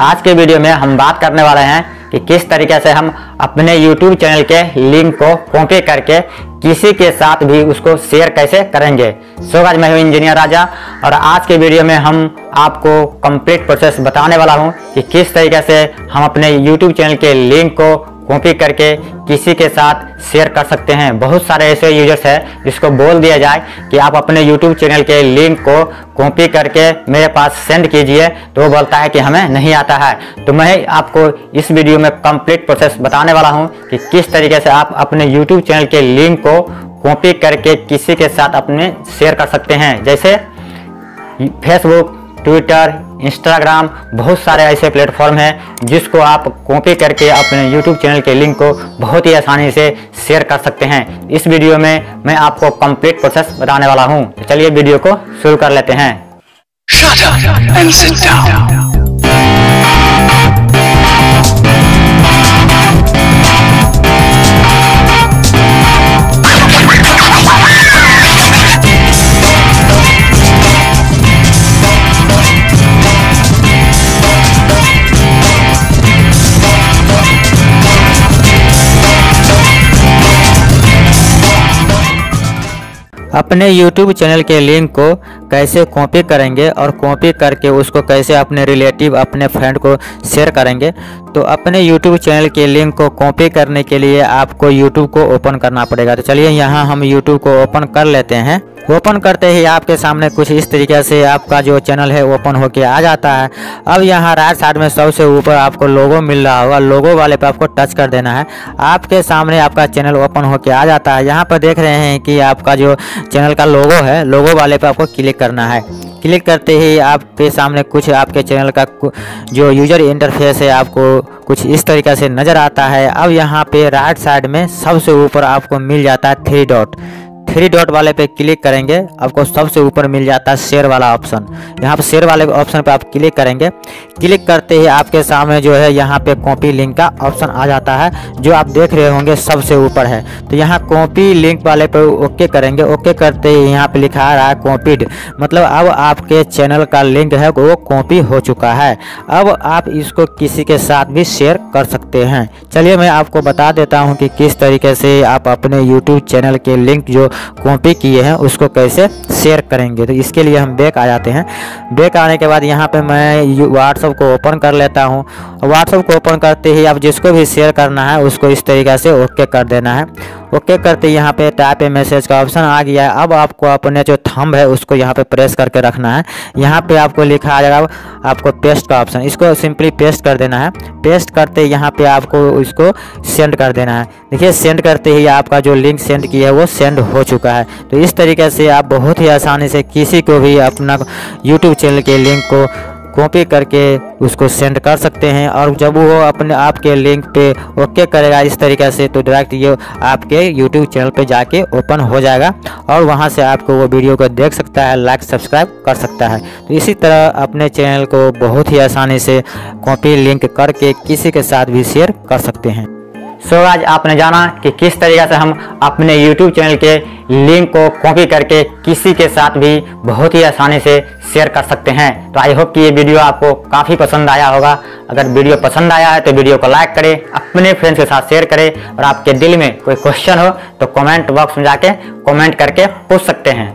आज के वीडियो में हम बात करने वाले हैं कि किस तरीके से हम अपने YouTube चैनल के लिंक को कॉपी करके किसी के साथ भी उसको शेयर कैसे करेंगे। सो गाइस, मैं हूं इंजीनियर राजा और आज के वीडियो में हम आपको कंप्लीट प्रोसेस बताने वाला हूं कि किस तरीके से हम अपने YouTube चैनल के लिंक को कॉपी करके किसी के साथ शेयर कर सकते हैं। बहुत सारे ऐसे यूजर्स हैं जिसको बोल दिया जाए कि आप अपने YouTube चैनल के लिंक को कॉपी करके मेरे पास सेंड कीजिए, तो वो बोलता है कि हमें नहीं आता है। तो मैं आपको इस वीडियो में कंप्लीट प्रोसेस बताने वाला हूं कि किस तरीके से आप अपने YouTube चैनल के लिंक को कॉपी करके किसी के साथ अपने शेयर कर सकते हैं। जैसे फेसबुक, ट्विटर, इंस्टाग्राम, बहुत सारे ऐसे प्लेटफॉर्म हैं जिसको आप कॉपी करके अपने YouTube चैनल के लिंक को बहुत ही आसानी से शेयर कर सकते हैं। इस वीडियो में मैं आपको कंप्लीट प्रोसेस बताने वाला हूं। चलिए वीडियो को शुरू कर लेते हैं। Shut up and sit down. अपने YouTube चैनल के लिंक को कैसे कॉपी करेंगे और कॉपी करके उसको कैसे अपने रिलेटिव, अपने फ्रेंड को शेयर करेंगे। तो अपने YouTube चैनल के लिंक को कॉपी करने के लिए आपको YouTube को ओपन करना पड़ेगा। तो चलिए यहाँ हम YouTube को ओपन कर लेते हैं। ओपन करते ही आपके सामने कुछ इस तरीके से आपका जो चैनल है ओपन होके आ जाता है। अब यहाँ राइट साइड में सबसे ऊपर आपको लोगो मिल रहा होगा, लोगो वाले पे आपको टच कर देना है। आपके सामने आपका चैनल ओपन होके आ जाता है। यहाँ पर देख रहे हैं कि आपका जो चैनल का लोगो है, लोगो वाले पे आपको क्लिक करना है। क्लिक करते ही आपके सामने कुछ आपके चैनल का जो यूजर इंटरफेस है आपको कुछ इस तरीके से नज़र आता है। अब यहाँ पे राइट साइड में सबसे ऊपर आपको मिल जाता है थ्री डॉट। थ्री डॉट वाले पे क्लिक करेंगे, आपको सबसे ऊपर मिल जाता है शेयर वाला ऑप्शन। यहाँ पे शेयर वाले ऑप्शन पे आप क्लिक करेंगे। क्लिक करते ही आपके सामने जो है यहाँ पे कॉपी लिंक का ऑप्शन आ जाता है, जो आप देख रहे होंगे सबसे ऊपर है। तो यहाँ कॉपी लिंक वाले पे ओके करेंगे। ओके करते ही यहाँ पे लिखा आ रहा है कॉपीड, मतलब अब आपके चैनल का लिंक है वो कॉपी हो चुका है। अब आप इसको किसी के साथ भी शेयर कर सकते हैं। चलिए मैं आपको बता देता हूँ कि किस तरीके से आप अपने यूट्यूब चैनल के लिंक जो कॉपी किए हैं उसको कैसे शेयर करेंगे। तो इसके लिए हम बैक आ जाते हैं। बैक आने के बाद यहाँ पे मैं व्हाट्सएप को ओपन कर लेता हूँ। व्हाट्सएप को ओपन करते ही आप जिसको भी शेयर करना है उसको इस तरीके से ओके कर देना है। ओके करते यहाँ पे टाइप ए मैसेज का ऑप्शन आ गया है। अब आपको अपने जो थंब है उसको यहाँ पे प्रेस करके रखना है। यहाँ पे आपको लिखा आ जाएगा आपको पेस्ट का ऑप्शन, इसको सिंपली पेस्ट कर देना है। पेस्ट करते यहाँ पे आपको इसको सेंड कर देना है। देखिए सेंड करते ही आपका जो लिंक सेंड किया है वो सेंड हो चुका है। तो इस तरीके से आप बहुत ही आसानी से किसी को भी अपना YouTube चैनल के लिंक को कॉपी करके उसको सेंड कर सकते हैं। और जब वो अपने आपके लिंक पे ओके करेगा इस तरीके से, तो डायरेक्ट ये आपके YouTube चैनल पे जाके ओपन हो जाएगा और वहाँ से आपको वो वीडियो को देख सकता है, लाइक सब्सक्राइब कर सकता है। तो इसी तरह अपने चैनल को बहुत ही आसानी से कॉपी लिंक करके किसी के साथ भी शेयर कर सकते हैं। सो आज आपने जाना कि किस तरीके से हम अपने YouTube चैनल के लिंक को कॉपी करके किसी के साथ भी बहुत ही आसानी से शेयर कर सकते हैं। तो आई होप कि ये वीडियो आपको काफ़ी पसंद आया होगा। अगर वीडियो पसंद आया है तो वीडियो को लाइक करें, अपने फ्रेंड्स के साथ शेयर करें और आपके दिल में कोई क्वेश्चन हो तो कमेंट बॉक्स में जाके कमेंट करके पूछ सकते हैं।